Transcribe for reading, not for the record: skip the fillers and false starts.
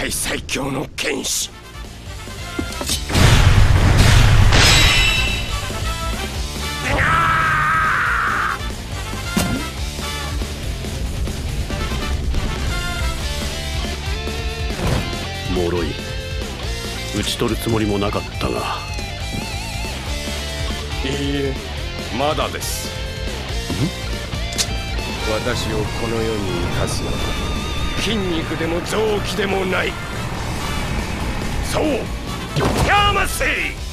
界最強の剣士。脆い。討ち取るつもりもなかったが。いいえ、まだです。私をこの世に生かすのは筋肉でも臓器でもない。そう、やましい。